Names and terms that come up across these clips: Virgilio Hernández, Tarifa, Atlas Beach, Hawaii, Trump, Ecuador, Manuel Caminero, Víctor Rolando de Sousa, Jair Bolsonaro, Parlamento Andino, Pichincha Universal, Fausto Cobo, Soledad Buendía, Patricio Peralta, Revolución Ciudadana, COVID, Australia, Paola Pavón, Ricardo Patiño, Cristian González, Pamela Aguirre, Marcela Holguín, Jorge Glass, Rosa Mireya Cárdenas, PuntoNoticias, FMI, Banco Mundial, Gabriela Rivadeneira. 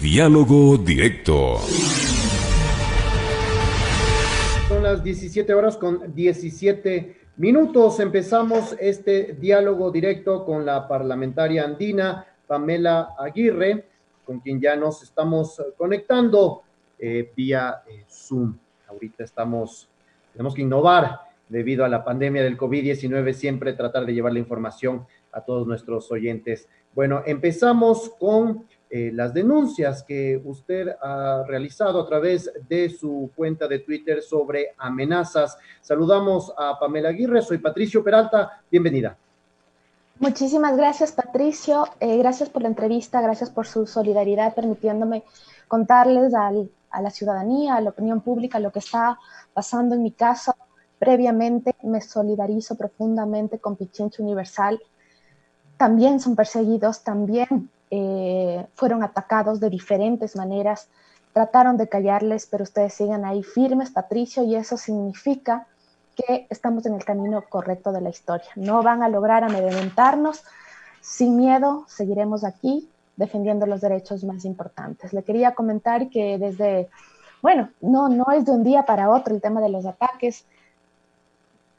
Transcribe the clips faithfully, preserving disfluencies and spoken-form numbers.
Diálogo Directo. Son las diecisiete horas con diecisiete minutos. Empezamos este diálogo directo con la parlamentaria andina Pamela Aguirre, con quien ya nos estamos conectando eh, vía eh, Zoom. Ahorita estamos, tenemos que innovar debido a la pandemia del COVID diecinueve, siempre tratar de llevar la información a todos nuestros oyentes. Bueno, empezamos con eh, las denuncias que usted ha realizado a través de su cuenta de Twitter sobre amenazas. Saludamos a Pamela Aguirre, soy Patricio Peralta, bienvenida. Muchísimas gracias, Patricio, eh, gracias por la entrevista, gracias por su solidaridad, permitiéndome contarles al, a la ciudadanía, a la opinión pública, lo que está pasando en mi caso. Previamente me solidarizo profundamente con Pichincha Universal. También son perseguidos, también eh, fueron atacados de diferentes maneras, trataron de callarles, pero ustedes siguen ahí firmes, Patricio, y eso significa que estamos en el camino correcto de la historia. No van a lograr amedrentarnos, sin miedo seguiremos aquí defendiendo los derechos más importantes. Le quería comentar que desde, bueno, no, no es de un día para otro el tema de los ataques.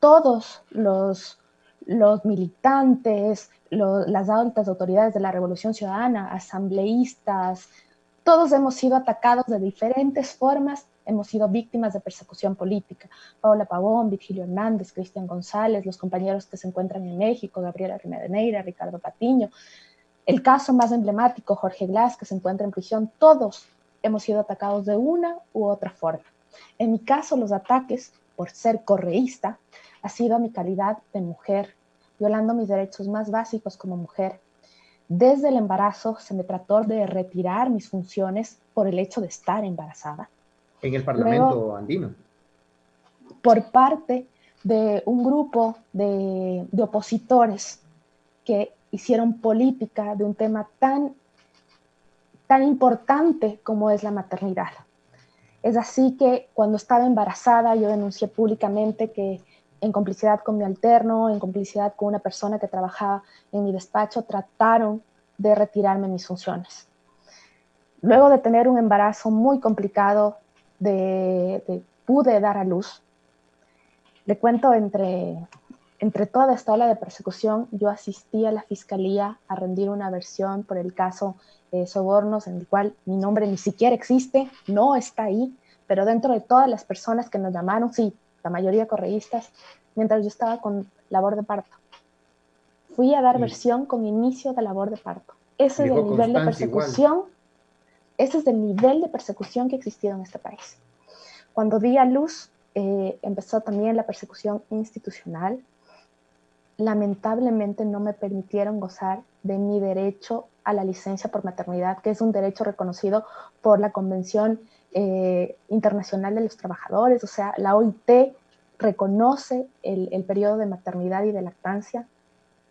Todos los, los militantes, los, las altas autoridades de la Revolución Ciudadana, asambleístas, todos hemos sido atacados de diferentes formas, hemos sido víctimas de persecución política. Paola Pavón, Virgilio Hernández, Cristian González, los compañeros que se encuentran en México, Gabriela Rivadeneira, Ricardo Patiño, el caso más emblemático, Jorge Glass, que se encuentra en prisión, todos hemos sido atacados de una u otra forma. En mi caso, los ataques, por ser correísta, ha sido a mi calidad de mujer, violando mis derechos más básicos como mujer. Desde el embarazo se me trató de retirar mis funciones por el hecho de estar embarazada. En el Parlamento Luego, andino. Por parte de un grupo de, de opositores que hicieron política de un tema tan, tan importante como es la maternidad. Es así que cuando estaba embarazada yo denuncié públicamente que en complicidad con mi alterno, en complicidad con una persona que trabajaba en mi despacho, trataron de retirarme mis funciones. Luego de tener un embarazo muy complicado, de, de, pude dar a luz. Le cuento, entre, entre toda esta ola de persecución, yo asistí a la fiscalía a rendir una versión por el caso eh, Sobornos, en el cual mi nombre ni siquiera existe, no está ahí, pero dentro de todas las personas que nos llamaron, sí, la mayoría correístas, mientras yo estaba con labor de parto. Fui a dar sí. versión con inicio de labor de parto. Ese Llegó es el nivel de persecución, igual. ese es el nivel de persecución que ha existido en este país. Cuando di a luz, eh, empezó también la persecución institucional. Lamentablemente no me permitieron gozar de mi derecho a la licencia por maternidad, que es un derecho reconocido por la Convención eh, Internacional de los Trabajadores, o sea, la O I T reconoce el, el periodo de maternidad y de lactancia.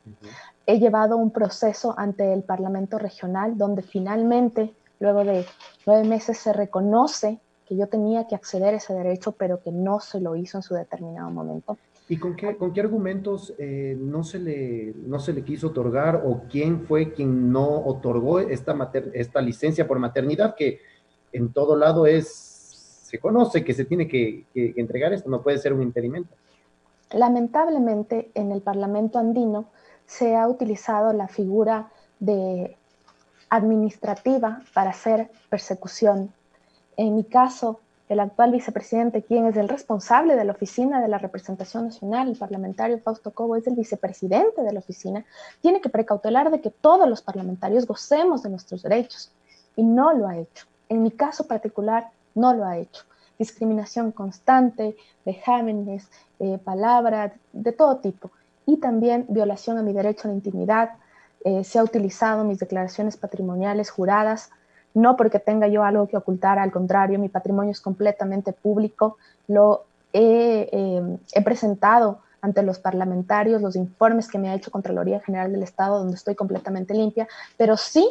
Uh-huh. He llevado un proceso ante el Parlamento Regional, donde finalmente, luego de nueve meses, se reconoce que yo tenía que acceder a ese derecho, pero que no se lo hizo en su determinado momento. ¿Y con qué, con qué argumentos eh, no, se le, no se le quiso otorgar, o quién fue quien no otorgó esta, mater, esta licencia por maternidad, que en todo lado es, se conoce que se tiene que, que, que entregar esto, no puede ser un impedimento? Lamentablemente en el Parlamento andino se ha utilizado la figura de administrativa para hacer persecución. En mi caso, el actual vicepresidente, quien es el responsable de la oficina de la representación nacional, el parlamentario Fausto Cobo, es el vicepresidente de la oficina, tiene que precautelar de que todos los parlamentarios gocemos de nuestros derechos, y no lo ha hecho. En mi caso particular, no lo ha hecho. Discriminación constante, vejámenes, eh, palabras, de todo tipo, y también violación a mi derecho a la intimidad. Eh, se ha utilizado mis declaraciones patrimoniales juradas. No porque tenga yo algo que ocultar, al contrario, mi patrimonio es completamente público. Lo he, eh, he presentado ante los parlamentarios, los informes que me ha hecho Contraloría General del Estado, donde estoy completamente limpia, pero sí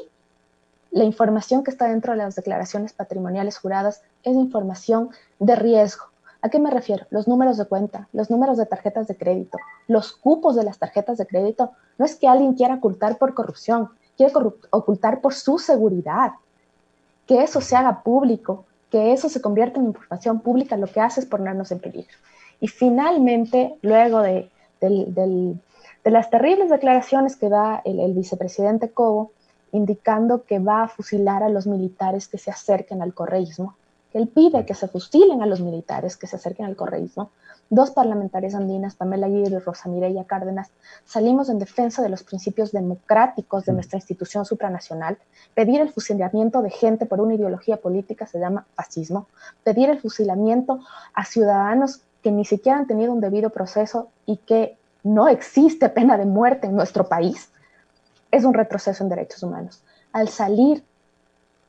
la información que está dentro de las declaraciones patrimoniales juradas es información de riesgo. ¿A qué me refiero? Los números de cuenta, los números de tarjetas de crédito, los cupos de las tarjetas de crédito. No es que alguien quiera ocultar por corrupción, quiere ocultar por su seguridad. que eso se haga público, que eso se convierta en información pública, lo que hace es ponernos en peligro. Y finalmente, luego de, del, del, de las terribles declaraciones que da el, el vicepresidente Cobo, indicando que va a fusilar a los militares que se acerquen al correísmo, que él pide que se fusilen a los militares que se acerquen al correísmo, dos parlamentarias andinas, Pamela Aguirre y Rosa Mireya Cárdenas, salimos en defensa de los principios democráticos de nuestra institución supranacional. Pedir el fusilamiento de gente por una ideología política se llama fascismo. Pedir el fusilamiento a ciudadanos que ni siquiera han tenido un debido proceso y que no existe pena de muerte en nuestro país, es un retroceso en derechos humanos. Al salir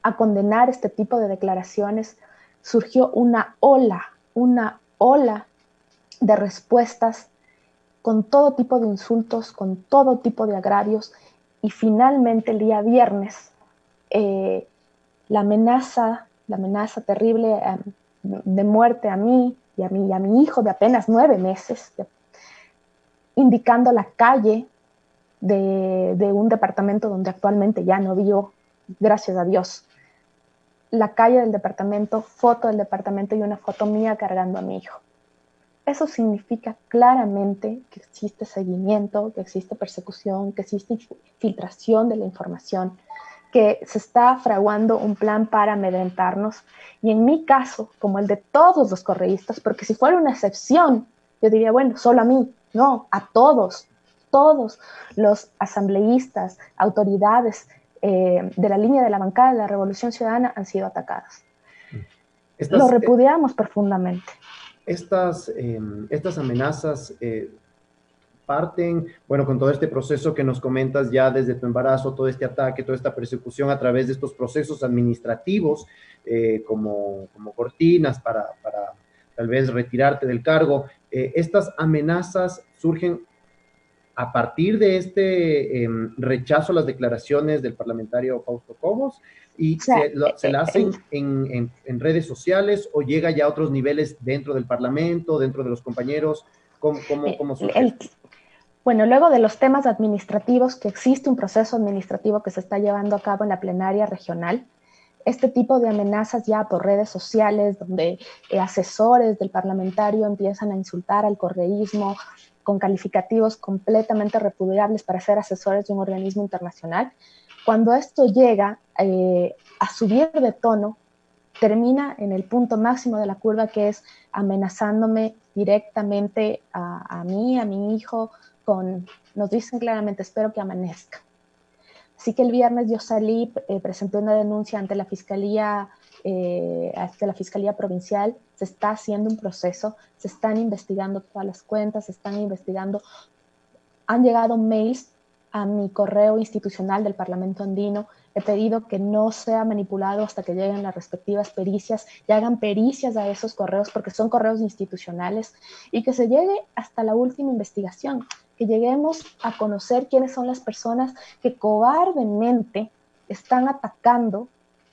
a condenar este tipo de declaraciones, surgió una ola, una ola de respuestas con todo tipo de insultos, con todo tipo de agravios, y finalmente el día viernes eh, la amenaza, la amenaza terrible eh, de muerte a mí y a mi, y a mi hijo de apenas nueve meses, de, indicando la calle de, de un departamento donde actualmente ya no vivo, gracias a Dios, la calle del departamento, foto del departamento y una foto mía cargando a mi hijo. Eso significa claramente que existe seguimiento, que existe persecución, que existe filtración de la información, que se está fraguando un plan para amedrentarnos. Y en mi caso, como el de todos los correístas, porque si fuera una excepción, yo diría, bueno, solo a mí, no, a todos, todos los asambleístas, autoridades eh, de la línea de la bancada de la Revolución Ciudadana han sido atacadas. Estas, Lo repudiamos eh... profundamente. Estas, eh, estas amenazas eh, parten, bueno, con todo este proceso que nos comentas ya desde tu embarazo, todo este ataque, toda esta persecución a través de estos procesos administrativos eh, como, como cortinas para, para tal vez retirarte del cargo. Eh, estas amenazas surgen a partir de este eh, rechazo a las declaraciones del parlamentario Fausto Cobo, y o sea, se, lo, se la hacen en, en, en redes sociales o llega ya a otros niveles dentro del Parlamento, dentro de los compañeros, ¿cómo, cómo, cómo surge? El, bueno, luego de los temas administrativos, que existe un proceso administrativo que se está llevando a cabo en la plenaria regional, este tipo de amenazas ya por redes sociales, donde eh, asesores del parlamentario empiezan a insultar al correísmo, con calificativos completamente repudiables para ser asesores de un organismo internacional, cuando esto llega eh, a subir de tono, termina en el punto máximo de la curva, que es amenazándome directamente a, a mí, a mi hijo, con, nos dicen claramente, espero que amanezca. Así que el viernes yo salí, eh, presenté una denuncia ante la Fiscalía Eh, hasta la Fiscalía Provincial. Se está haciendo un proceso, se están investigando todas las cuentas, se están investigando, han llegado mails a mi correo institucional del Parlamento Andino, he pedido que no sea manipulado hasta que lleguen las respectivas pericias, y hagan pericias a esos correos, porque son correos institucionales, y que se llegue hasta la última investigación, que lleguemos a conocer quiénes son las personas que cobardemente están atacando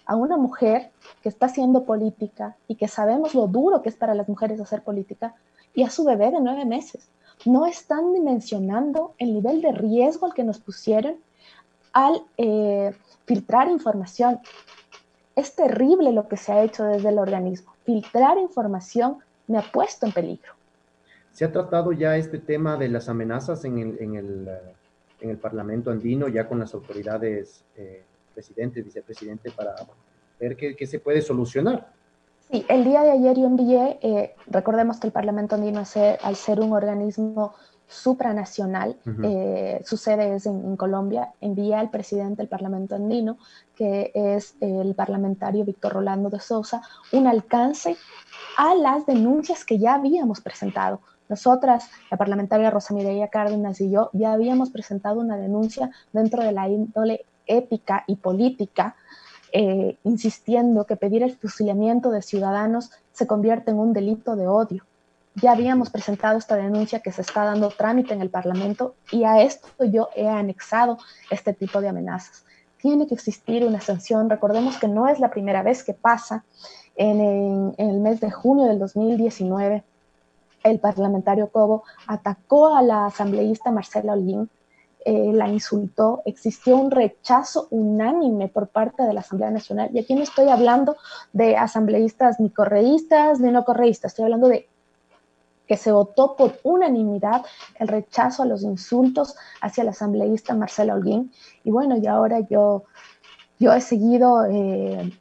a una mujer que está haciendo política y que sabemos lo duro que es para las mujeres hacer política, y a su bebé de nueve meses. No están dimensionando el nivel de riesgo al que nos pusieron al eh, filtrar información. Es terrible lo que se ha hecho desde el organismo. Filtrar información me ha puesto en peligro. ¿Se ha tratado ya este tema de las amenazas en el, en el, en el Parlamento Andino, ya con las autoridades eh, presidente, vicepresidente, para ver qué, qué se puede solucionar? Sí, el día de ayer yo envié, eh, recordemos que el Parlamento Andino, al ser un organismo supranacional, uh-huh. eh, su sede es en, en Colombia, envié al presidente del Parlamento Andino, que es el parlamentario Víctor Rolando de Sousa, un alcance a las denuncias que ya habíamos presentado. Nosotras, la parlamentaria Rosa Mireya Cárdenas y yo, ya habíamos presentado una denuncia dentro de la índole ética y política, eh, insistiendo que pedir el fusilamiento de ciudadanos se convierte en un delito de odio. Ya habíamos presentado esta denuncia que se está dando trámite en el Parlamento, y a esto yo he anexado este tipo de amenazas. Tiene que existir una sanción. Recordemos que no es la primera vez que pasa. En, en, en el mes de junio del dos mil diecinueve, el parlamentario Cobo atacó a la asambleísta Marcela Holguín, eh, la insultó, existió un rechazo unánime por parte de la Asamblea Nacional. Y aquí no estoy hablando de asambleístas ni correístas ni no correístas, estoy hablando de que se votó por unanimidad el rechazo a los insultos hacia la asambleísta Marcela Holguín. Y bueno, y ahora yo, yo he seguido eh,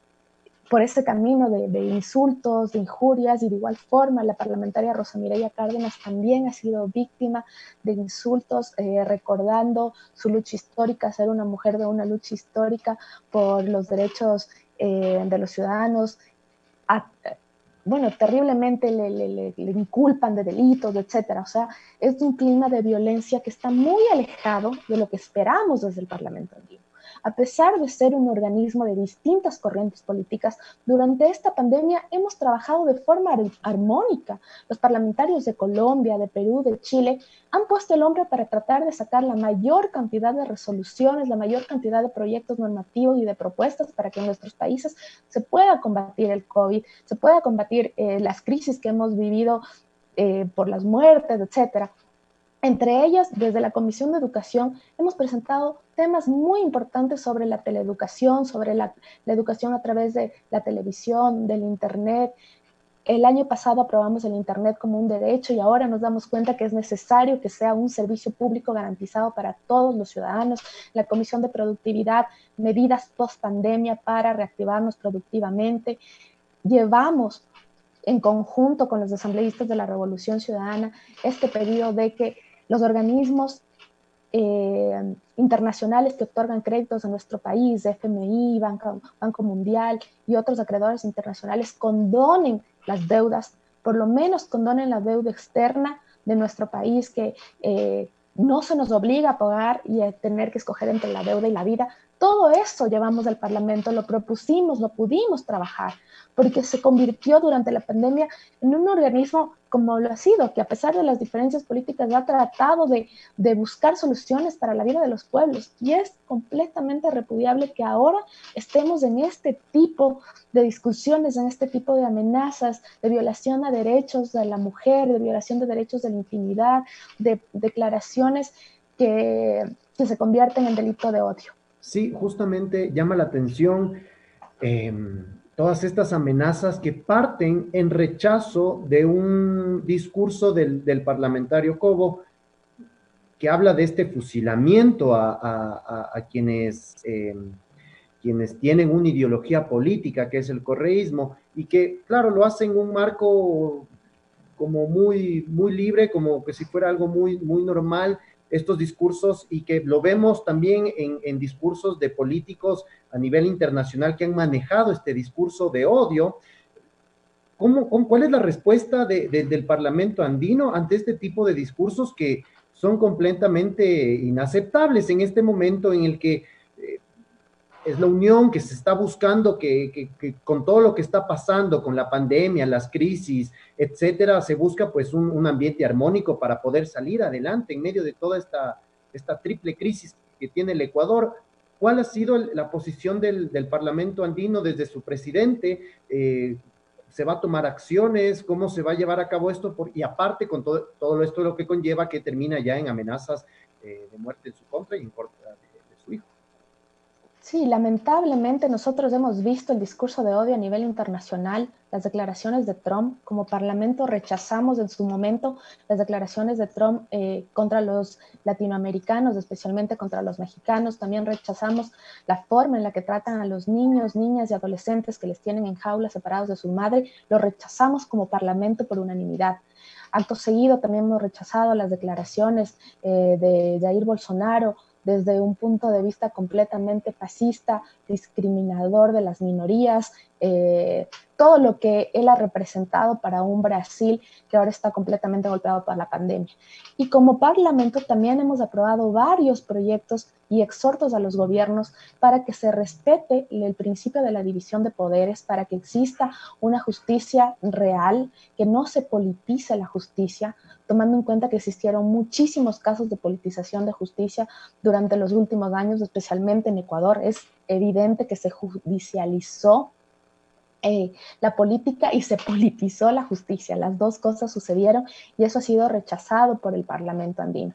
por ese camino de, de insultos, de injurias, y de igual forma la parlamentaria Rosa Mireya Cárdenas también ha sido víctima de insultos, eh, recordando su lucha histórica, ser una mujer de una lucha histórica por los derechos eh, de los ciudadanos. A, bueno, terriblemente le, le, le, le inculpan de delitos, etcétera. O sea, es un clima de violencia que está muy alejado de lo que esperamos desde el Parlamento Andino. A pesar de ser un organismo de distintas corrientes políticas, durante esta pandemia hemos trabajado de forma ar armónica. Los parlamentarios de Colombia, de Perú, de Chile han puesto el hombro para tratar de sacar la mayor cantidad de resoluciones, la mayor cantidad de proyectos normativos y de propuestas para que en nuestros países se pueda combatir el COVID, se pueda combatir eh, las crisis que hemos vivido eh, por las muertes, etcétera. Entre ellas, desde la Comisión de Educación, hemos presentado temas muy importantes sobre la teleeducación, sobre la, la educación a través de la televisión, del Internet. El año pasado aprobamos el Internet como un derecho y ahora nos damos cuenta que es necesario que sea un servicio público garantizado para todos los ciudadanos. La Comisión de Productividad, medidas post-pandemia para reactivarnos productivamente. Llevamos en conjunto con los asambleístas de la Revolución Ciudadana este pedido de que los organismos eh, internacionales que otorgan créditos a nuestro país, F M I, Banco, Banco Mundial y otros acreedores internacionales, condonen las deudas, por lo menos condonen la deuda externa de nuestro país, que eh, no se nos obliga a pagar y a tener que escoger entre la deuda y la vida. Todo eso llevamos al Parlamento, lo propusimos, lo pudimos trabajar, porque se convirtió durante la pandemia en un organismo como lo ha sido, que a pesar de las diferencias políticas ha tratado de, de buscar soluciones para la vida de los pueblos. Y es completamente repudiable que ahora estemos en este tipo de discusiones, en este tipo de amenazas, de violación a derechos de la mujer, de violación de derechos de la intimidad, de declaraciones que, que se convierten en delito de odio. Sí, justamente llama la atención eh, todas estas amenazas que parten en rechazo de un discurso del, del parlamentario Cobo, que habla de este fusilamiento a, a, a, a quienes, eh, quienes tienen una ideología política, que es el correísmo, y que, claro, lo hacen en un marco como muy, muy libre, como que si fuera algo muy, muy normal, estos discursos, y que lo vemos también en, en discursos de políticos a nivel internacional que han manejado este discurso de odio. ¿Cómo, cómo, ¿Cuál es la respuesta de, de, del Parlamento Andino ante este tipo de discursos que son completamente inaceptables en este momento en el que eh, es la unión que se está buscando, que, que, que con todo lo que está pasando, con la pandemia, las crisis, etcétera, se busca pues un, un ambiente armónico para poder salir adelante en medio de toda esta, esta triple crisis que tiene el Ecuador? ¿Cuál ha sido la posición del, del Parlamento Andino desde su presidente? Eh, ¿Se va a tomar acciones? ¿Cómo se va a llevar a cabo esto? Por, y aparte con todo, todo esto lo que conlleva, que termina ya en amenazas eh, de muerte en su contra y en contra de, de su hijo. Sí, lamentablemente nosotros hemos visto el discurso de odio a nivel internacional, las declaraciones de Trump. Como Parlamento rechazamos en su momento las declaraciones de Trump eh, contra los latinoamericanos, especialmente contra los mexicanos. También rechazamos la forma en la que tratan a los niños, niñas y adolescentes, que les tienen en jaulas separados de su madre. Lo rechazamos como Parlamento por unanimidad. Acto seguido también hemos rechazado las declaraciones eh, de Jair Bolsonaro, desde un punto de vista completamente fascista, discriminador de las minorías, eh, todo lo que él ha representado para un Brasil que ahora está completamente golpeado por la pandemia. Y como Parlamento también hemos aprobado varios proyectos y exhortos a los gobiernos para que se respete el principio de la división de poderes, para que exista una justicia real, que no se politice la justicia, tomando en cuenta que existieron muchísimos casos de politización de justicia durante los últimos años, especialmente en Ecuador. Es evidente que se judicializó eh, la política y se politizó la justicia. Las dos cosas sucedieron y eso ha sido rechazado por el Parlamento Andino.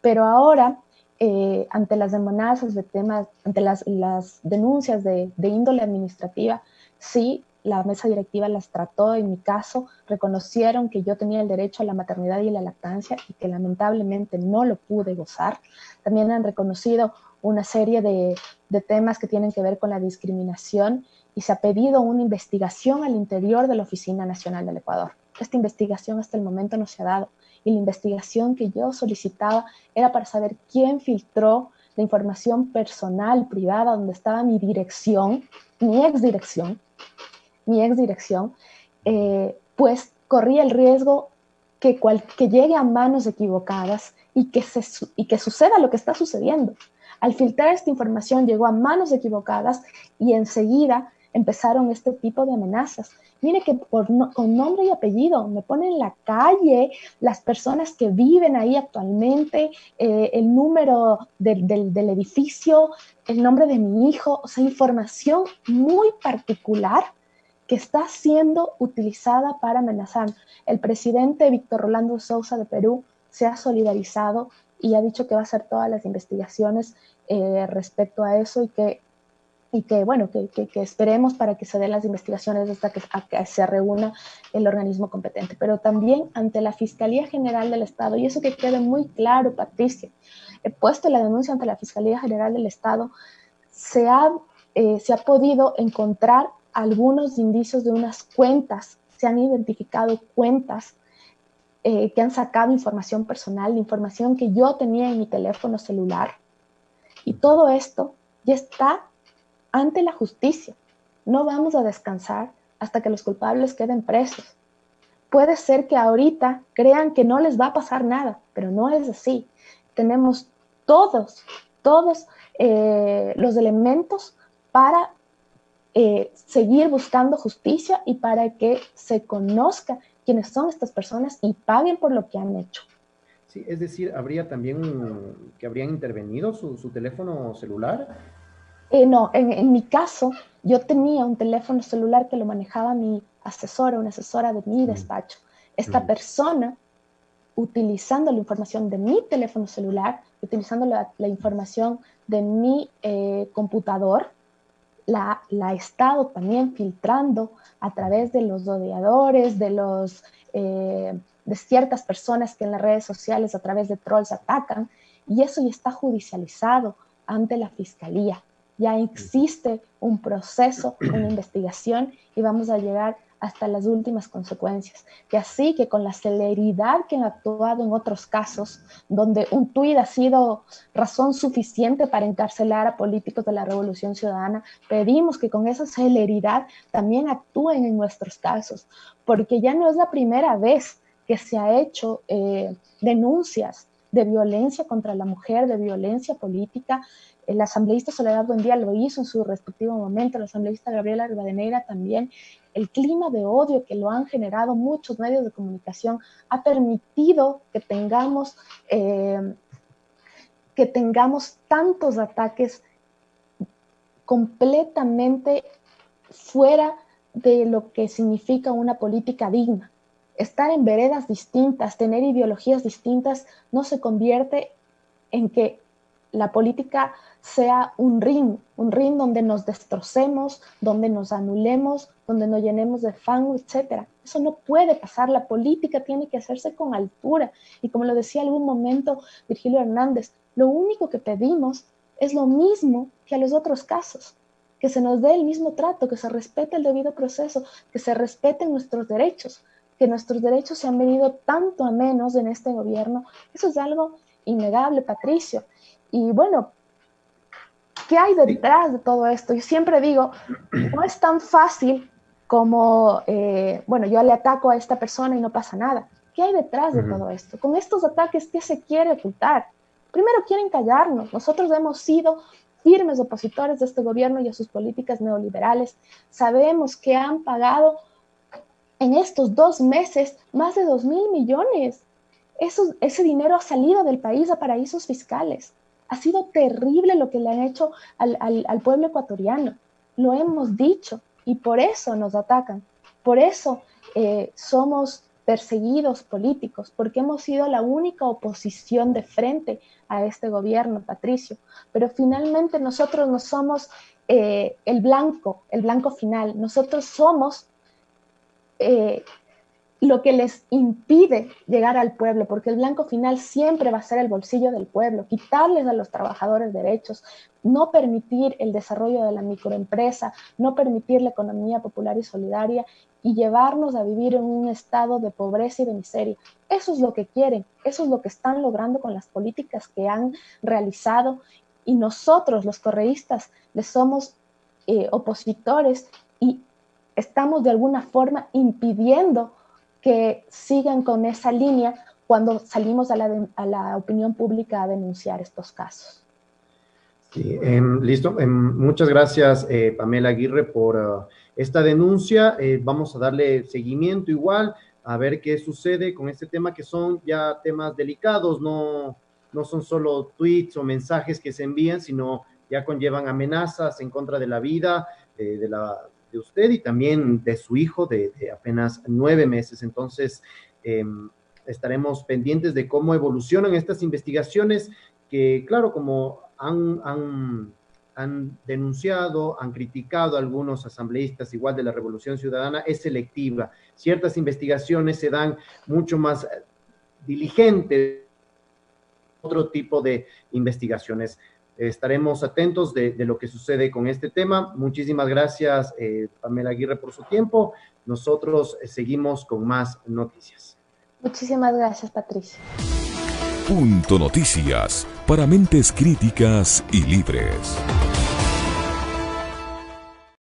Pero ahora eh, ante las amenazas de temas, ante las, las denuncias de, de índole administrativa, sí, la mesa directiva las trató. En mi caso, reconocieron que yo tenía el derecho a la maternidad y a la lactancia y que lamentablemente no lo pude gozar. También han reconocido una serie de, de temas que tienen que ver con la discriminación y se ha pedido una investigación al interior de la Oficina Nacional del Ecuador. Esta investigación hasta el momento no se ha dado y la investigación que yo solicitaba era para saber quién filtró la información personal, privada, donde estaba mi dirección, mi exdirección, mi exdirección, eh, pues corría el riesgo que, cual, que llegue a manos equivocadas y que, se, y que suceda lo que está sucediendo. Al filtrar esta información llegó a manos equivocadas y enseguida empezaron este tipo de amenazas. Mire que por no, con nombre y apellido me ponen en la calle las personas que viven ahí actualmente, eh, el número del, del, del edificio, el nombre de mi hijo, o sea, información muy particular que está siendo utilizada para amenazar. El presidente Víctor Rolando de Sousa de Perú se ha solidarizado y ha dicho que va a hacer todas las investigaciones eh, respecto a eso y que, y que bueno, que, que, que esperemos para que se den las investigaciones hasta que, a, que se reúna el organismo competente. Pero también ante la Fiscalía General del Estado, y eso que quede muy claro, Patricia, he puesto la denuncia ante la Fiscalía General del Estado, se ha, eh, se ha podido encontrar algunos indicios de unas cuentas, se han identificado cuentas eh, que han sacado información personal, información que yo tenía en mi teléfono celular. Y todo esto ya está ante la justicia. No vamos a descansar hasta que los culpables queden presos. Puede ser que ahorita crean que no les va a pasar nada, pero no es así. Tenemos todos, todos eh, los elementos para Eh, seguir buscando justicia y para que se conozca quiénes son estas personas y paguen por lo que han hecho. Sí, es decir, ¿habría también que habrían intervenido su, su teléfono celular? Eh, no, en, en mi caso, yo tenía un teléfono celular que lo manejaba mi asesora, una asesora de mi despacho. Esta mm. persona, utilizando la información de mi teléfono celular, utilizando la, la información de mi eh, computador, La, la ha estado también filtrando a través de los odiadores, de, los, eh, de ciertas personas que en las redes sociales a través de trolls atacan, y eso ya está judicializado ante la fiscalía. Ya existe un proceso, una investigación, y vamos a llegar hasta las últimas consecuencias. Y así que con la celeridad que han actuado en otros casos, donde un tuit ha sido razón suficiente para encarcelar a políticos de la Revolución Ciudadana, pedimos que con esa celeridad también actúen en nuestros casos, porque ya no es la primera vez que se ha hecho eh, denuncias de violencia contra la mujer, de violencia política. La asambleísta Soledad Buendía lo hizo en su respectivo momento, la asambleísta Gabriela Rivadeneira también. El clima de odio que lo han generado muchos medios de comunicación ha permitido que tengamos, eh, que tengamos tantos ataques completamente fuera de lo que significa una política digna. Estar en veredas distintas, tener ideologías distintas, no se convierte en que la política sea un ring, un ring donde nos destrocemos, donde nos anulemos, donde nos llenemos de fango, etcétera. Eso no puede pasar. La política tiene que hacerse con altura. Y como lo decía algún momento Virgilio Hernández, lo único que pedimos es lo mismo que a los otros casos, que se nos dé el mismo trato, que se respete el debido proceso, que se respeten nuestros derechos, que nuestros derechos se han venido tanto a menos en este gobierno. Eso es algo innegable, Patricio. Y bueno, ¿qué hay detrás de todo esto? Yo siempre digo, no es tan fácil como, eh, bueno, yo le ataco a esta persona y no pasa nada. ¿Qué hay detrás de uh-huh. todo esto? Con estos ataques, ¿qué se quiere ocultar? Primero quieren callarnos. Nosotros hemos sido firmes opositores de este gobierno y a sus políticas neoliberales. Sabemos que han pagado en estos dos meses más de dos mil millones. Eso, ese dinero ha salido del país a paraísos fiscales. Ha sido terrible lo que le han hecho al, al, al pueblo ecuatoriano. Lo hemos dicho y por eso nos atacan. Por eso eh, somos perseguidos políticos, porque hemos sido la única oposición de frente a este gobierno, Patricio. Pero finalmente nosotros no somos eh, el blanco, el blanco final. Nosotros somos eh, lo que les impide llegar al pueblo, porque el blanco final siempre va a ser el bolsillo del pueblo, quitarles a los trabajadores derechos, no permitir el desarrollo de la microempresa, no permitir la economía popular y solidaria, y llevarnos a vivir en un estado de pobreza y de miseria. Eso es lo que quieren, eso es lo que están logrando con las políticas que han realizado, y nosotros, los correístas, les somos eh, opositores y estamos de alguna forma impidiendo que sigan con esa línea cuando salimos a la, de, a la opinión pública a denunciar estos casos. Sí, eh, listo. Eh, muchas gracias, eh, Pamela Aguirre, por uh, esta denuncia. Eh, vamos a darle seguimiento igual, a ver qué sucede con este tema, que son ya temas delicados, no, no son solo tweets o mensajes que se envían, sino ya conllevan amenazas en contra de la vida eh, de, la, de usted y también de su hijo de, de apenas nueve meses. Entonces, eh, estaremos pendientes de cómo evolucionan estas investigaciones que, claro, como Han, han, han denunciado, han criticado a algunos asambleístas igual de la Revolución Ciudadana, es selectiva. Ciertas investigaciones se dan mucho más diligentes otro tipo de investigaciones. Estaremos atentos de, de lo que sucede con este tema. Muchísimas gracias, eh, Pamela Aguirre, por su tiempo. Nosotros seguimos con más noticias. Muchísimas gracias, Patricio. Punto Noticias, para mentes críticas y libres.